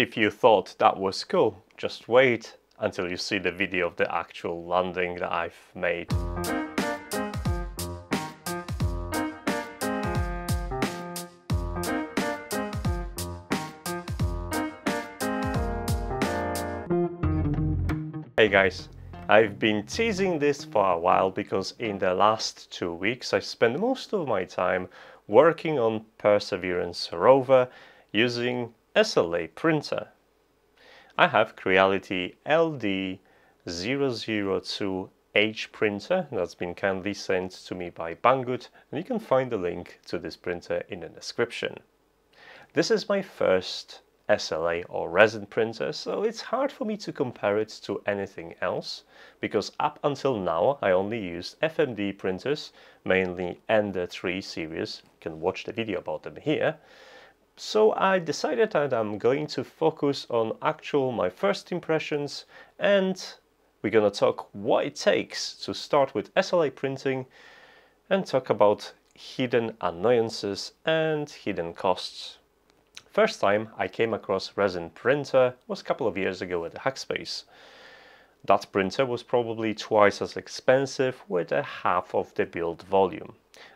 If you thought that was cool, just wait until you see the video of the actual landing that I've made. Hey guys, I've been teasing this for a while because in the last 2 weeks I spent most of my time working on Perseverance Rover using SLA printer. I have Creality LD-002H printer that's been kindly sent to me by Banggood, and you can find the link to this printer in the description. This is my first SLA or resin printer, so it's hard for me to compare it to anything else because up until now I only used FMD printers, mainly Ender 3 series. You can watch the video about them here. So I decided that I'm going to focus on my first impressions, and we're going to talk what it takes to start with SLA printing and talk about hidden annoyances and hidden costs. First time I came across resin printer was a couple of years ago at the Hackspace. That printer was probably twice as expensive with a half of the build volume.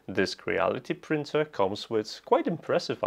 This Creality printer comes with quite impressive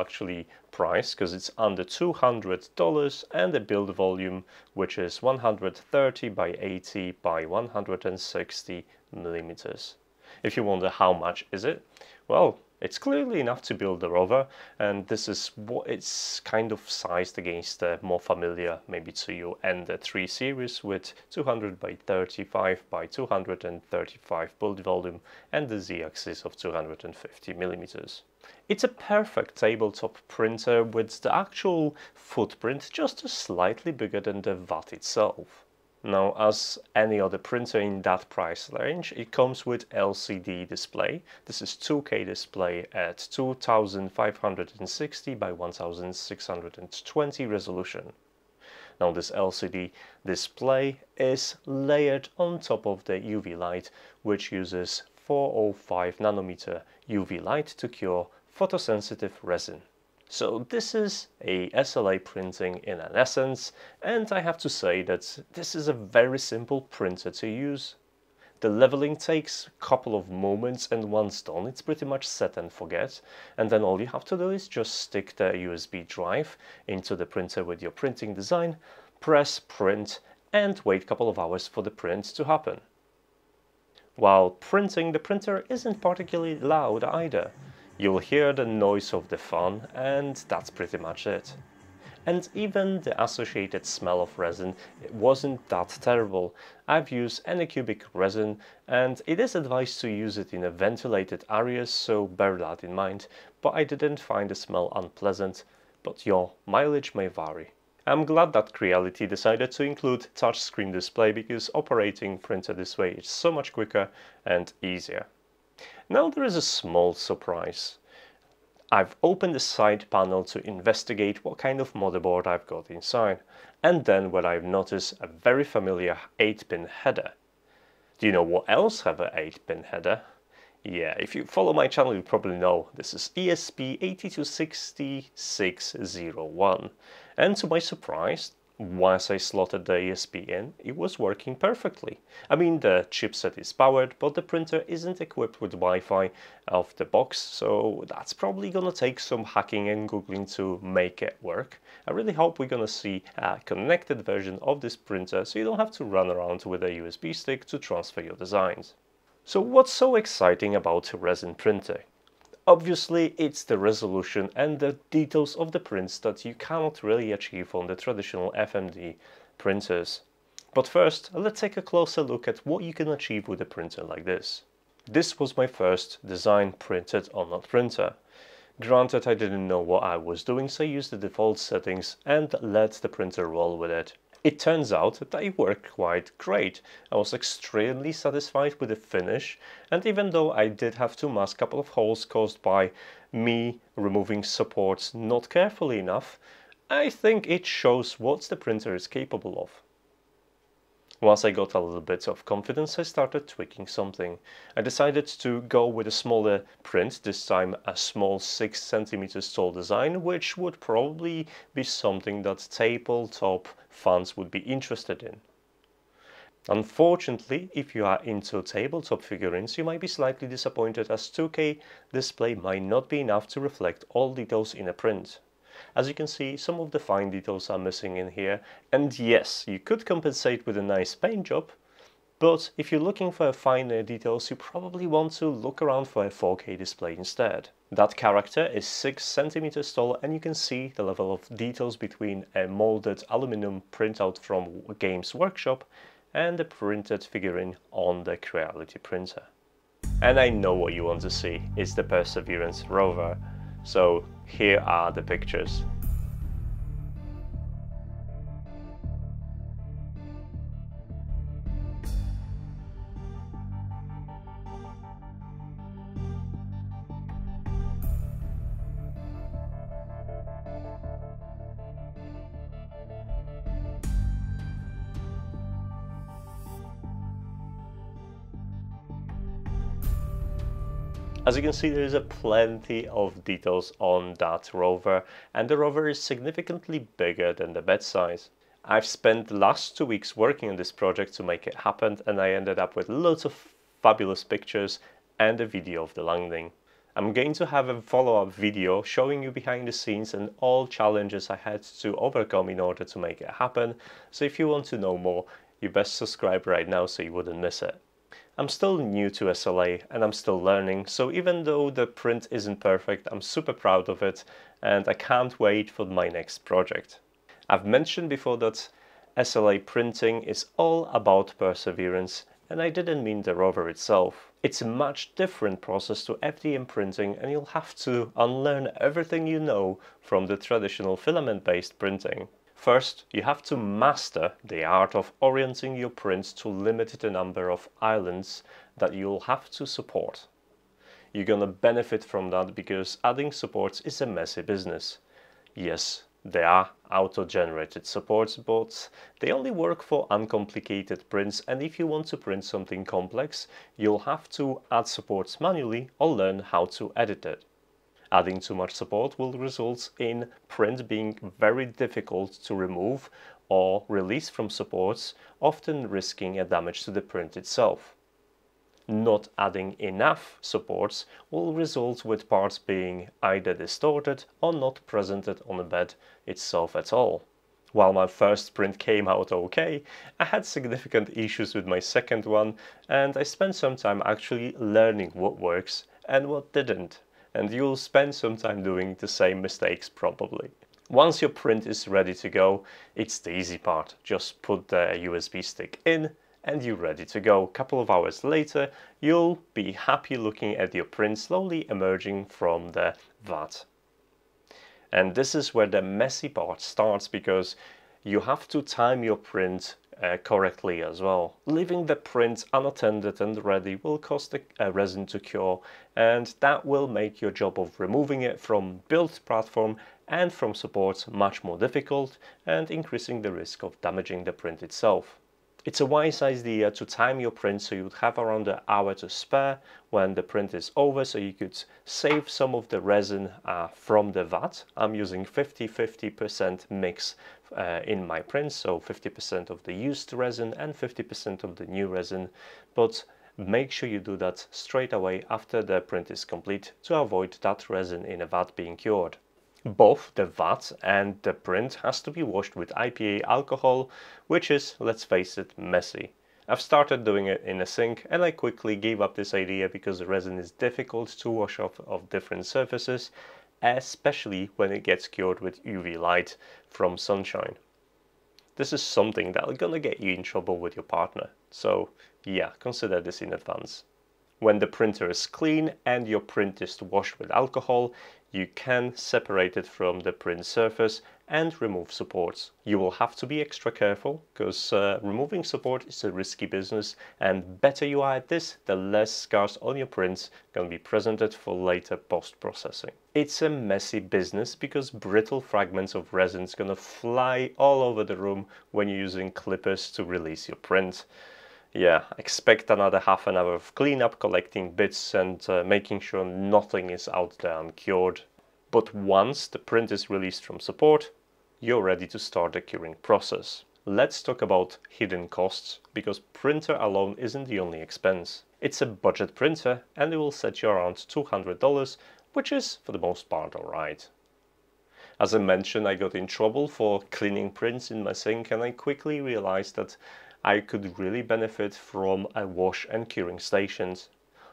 price because it's under $200 and the build volume, whiwhich is 130 by 80 by 160 millimeters. If you wonder how much is it, well, it's clearly enough to build the rover, and this is what it's kind of sized against the more familiar, maybe to you, Ender 3 series with 200 by 35 by 235 build volume and the z-axis of 250 millimeters. It's a perfect tabletop printer with the actual footprint just slightly bigger than the VAT itself. Now, as any other printer in that price range, it comes with LCD display. This is 2K display at 2560 by 1620 resolution. Now, this LCD display is layered on top of the UV light, which uses 405 nanometer UV light to cure photosensitive resin. So this is a SLA printing in an essence, and I have to say that this is a very simple printer to use. The leveling takes a couple of moments, and once done it's pretty much set and forget, and then all you have to do is just stick the USB drive into the printer with your printing design, press print and wait a couple of hours for the print to happen. While printing, the printer isn't particularly loud either. You'll hear the noise of the fan, and that's pretty much it. And even the associated smell of resin, it wasn't that terrible. I've used Anycubic resin, and it is advised to use it in a ventilated area, so bear that in mind, but I didn't find the smell unpleasant, but your mileage may vary. I'm glad that Creality decided to include touchscreen display because operating printer this way is so much quicker and easier. Now there is a small surprise. I've opened the side panel to investigate what kind of motherboard I've got inside, and then when I've noticed a very familiar 8-pin header. Do you know what else have an 8-pin header? Yeah, if you follow my channel you probably know, this is ESP826601, and to my surprise, once I slotted the ESP in, it was working perfectly. I mean, the chipset is powered, but the printer isn't equipped with Wi-Fi off the box, so that's probably gonna take some hacking and googling to make it work. I really hope we're gonna see a connected version of this printer so you don't have to run around with a USB stick to transfer your designs. So what's so exciting about resin printing? Obviously, it's the resolution and the details of the prints that you cannot really achieve on the traditional FMD printers. But first, let's take a closer look at what you can achieve with a printer like this. This was my first design printed on that printer. Granted, I didn't know what I was doing, so I used the default settings and let the printer roll with it. It turns out that it worked quite great. I was extremely satisfied with the finish, and even though I did have to mask a couple of holes caused by me removing supports not carefully enough, I think it shows what the printer is capable of. Once I got a little bit of confidence, I started tweaking something. I decided to go with a smaller print, this time a small 6 cm tall design, which would probably be something that tabletop fans would be interested in. Unfortunately, if you are into tabletop figurines, you might be slightly disappointed as 2K display might not be enough to reflect all details in a print. As you can see, some of the fine details are missing in here, and yes, you could compensate with a nice paint job, but if you're looking for finer details, you probably want to look around for a 4K display instead. That character is 6 cm tall, and you can see the level of details between a molded aluminum printout from Games Workshop and a printed figurine on the Creality printer. And I know what you want to see, it's the Perseverance Rover. So here are the pictures. As you can see, there is a plenty of details on that rover, and the rover is significantly bigger than the bed size. I've spent the last 2 weeks working on this project to make it happen, and I ended up with lots of fabulous pictures and a video of the landing. I'm going to have a follow-up video showing you behind the scenes and all challenges I had to overcome in order to make it happen, so if you want to know more, you best subscribe right now so you wouldn't miss it. I'm still new to SLA and I'm still learning, so even though the print isn't perfect, I'm super proud of it and I can't wait for my next project. I've mentioned before that SLA printing is all about perseverance, and I didn't mean the rover itself. It's a much different process to FDM printing, and you'll have to unlearn everything you know from the traditional filament-based printing. First, you have to master the art of orienting your prints to limit the number of islands that you'll have to support. You're gonna benefit from that because adding supports is a messy business. Yes, there are auto-generated supports, but they only work for uncomplicated prints, and if you want to print something complex, you'll have to add supports manually or learn how to edit it. Adding too much support will result in print being very difficult to remove or release from supports, often risking a damage to the print itself. Not adding enough supports will result with parts being either distorted or not presented on the bed itself at all. While my first print came out okay, I had significant issues with my second one, and I spent some time actually learning what works and what didn't. And you'll spend some time doing the same mistakes probably. Once your print is ready to go, it's the easy part. Just put the USB stick in and you're ready to go. A couple of hours later, you'll be happy looking at your print slowly emerging from the VAT. And this is where the messy part starts, because you have to time your print correctly as well. Leaving the print unattended and ready will cause the resin to cure, and that will make your job of removing it from build platform and from supports much more difficult and increasing the risk of damaging the print itself. It's a wise idea to time your print so you'd have around an hour to spare when the print is over, so you could save some of the resin from the VAT. I'm using 50-50% mix in my prints, so 50% of the used resin and 50% of the new resin, but make sure you do that straight away after the print is complete to avoid that resin in a VAT being cured. Both the VAT and the print has to be washed with IPA alcohol, which is, let's face it, messy. I've started doing it in a sink, and I quickly gave up this idea because the resin is difficult to wash off of different surfaces, especially when it gets cured with UV light from sunshine. This is something that's gonna get you in trouble with your partner, so yeah, consider this in advance. When the printer is clean and your print is washed with alcohol, you can separate it from the print surface and remove supports. You will have to be extra careful because removing support is a risky business, and better you are at this, the less scars on your prints can be presented for later post-processing. It's a messy business because brittle fragments of resin is gonna fly all over the room when you're using clippers to release your print. Yeah, expect another half an hour of cleanup, collecting bits and making sure nothing is out there uncured. But once the print is released from support, you're ready to start the curing process. Let's talk about hidden costs, because printer alone isn't the only expense. It's a budget printer and it will set you around $200, which is for the most part alright. As I mentioned, I got in trouble for cleaning prints in my sink, and I quickly realized that I could really benefit from a wash and curing stations.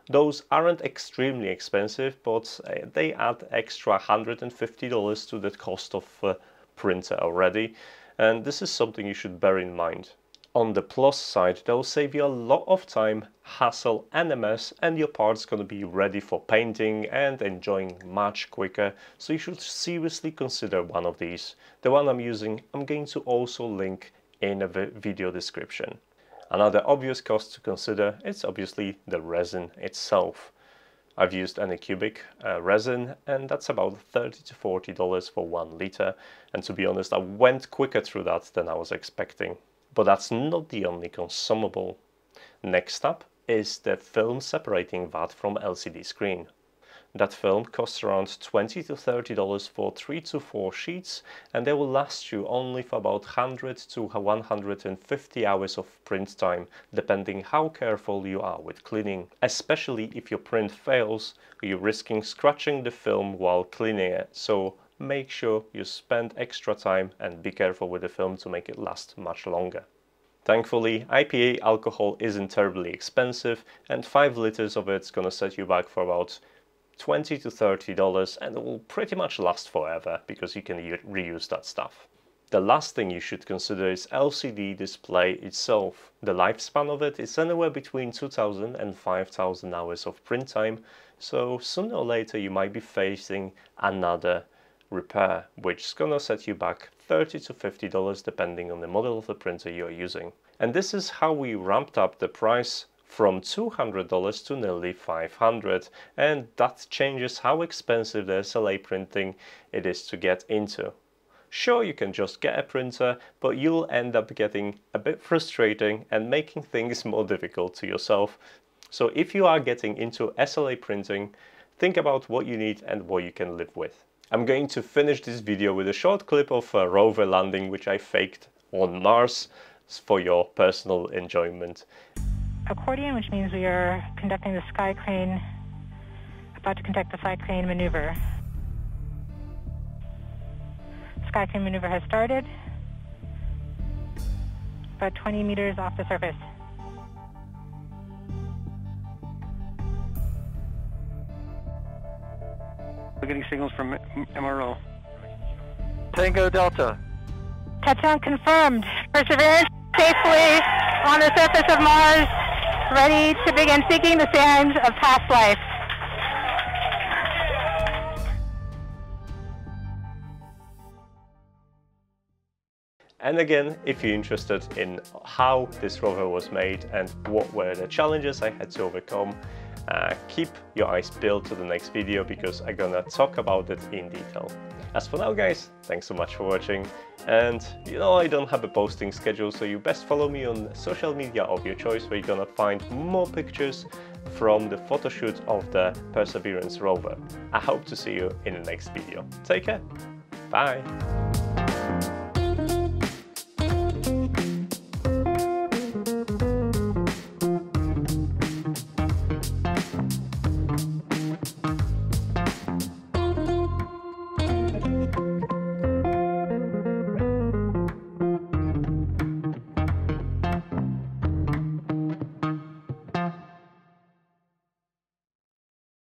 Those aren't extremely expensive, but they add extra $150 to the cost of printer already, and this is something you should bear in mind. On the plus side, they'll save you a lot of time, hassle and mess, and your part's gonna be ready for painting and enjoying much quicker, so you should seriously consider one of these. The one I'm using, I'm going to also link in the video description. Another obvious cost to consider is obviously the resin itself. I've used Anycubic resin, and that's about $30 to $40 for 1 liter, and to be honest, I went quicker through that than I was expecting. But that's not the only consumable. Next up is the film separating VAT from LCD screen. That film costs around $20 to $30 for 3 to 4 sheets, and they will last you only for about 100 to 150 hours of print time, depending how careful you are with cleaning. Especially if your print fails, you're risking scratching the film while cleaning it, so make sure you spend extra time and be careful with the film to make it last much longer. Thankfully, IPA alcohol isn't terribly expensive, and 5 liters of it's gonna set you back for about $20 to $30, and it will pretty much last forever because you can reuse that stuff. The last thing you should consider is LCD display itself. The lifespan of it is anywhere between 2,000 and 5,000 hours of print time, so sooner or later you might be facing another repair, which is gonna set you back $30 to $50 depending on the model of the printer you're using. And this is how we ramped up the price from $200 to nearly $500, and that changes how expensive the SLA printing it is to get into. Sure, you can just get a printer, but you'll end up getting a bit frustrating and making things more difficult to yourself. So if you are getting into SLA printing, think about what you need and what you can live with. I'm going to finish this video with a short clip of a rover landing which I faked on Mars for your personal enjoyment. Accordion, which means we are conducting the sky crane, about to conduct the sky crane maneuver. Sky crane maneuver has started, about 20 meters off the surface. We're getting signals from MRO. Tango Delta. Touchdown confirmed. Perseverance safely on the surface of Mars, ready to begin seeking the sands of past life. And again, if you're interested in how this rover was made and what were the challenges I had to overcome, keep your eyes peeled to the next video because I'm gonna talk about it in detail. As for now guys, thanks so much for watching, and you know I don't have a posting schedule, so you best follow me on social media of your choice, where you're gonna find more pictures from the photoshoot of the Perseverance rover. I hope to see you in the next video. Take care, bye!